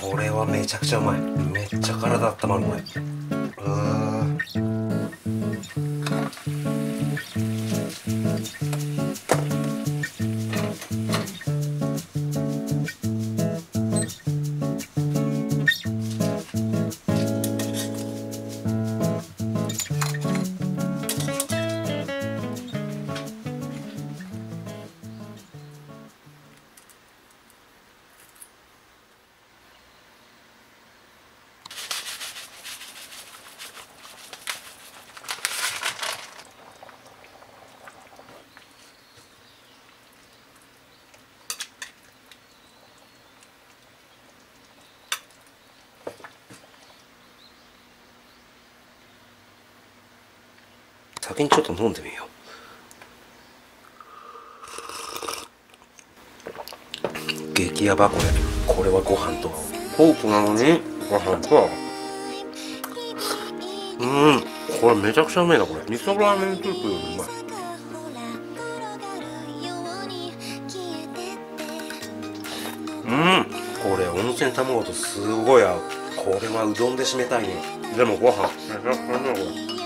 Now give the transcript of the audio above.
これはめちゃくちゃうまい。めっちゃ体あったまるこれ。先にちょっと飲んでみよう。激ヤバこれ。これはご飯と合う。フォークなのにご飯と合う。これめちゃくちゃうめえなこれ。味噌ラーメンスープよりうまい。これ温泉卵とすごい合う。これはうどんで締めたいね。でもご飯めちゃくちゃうめえこれ。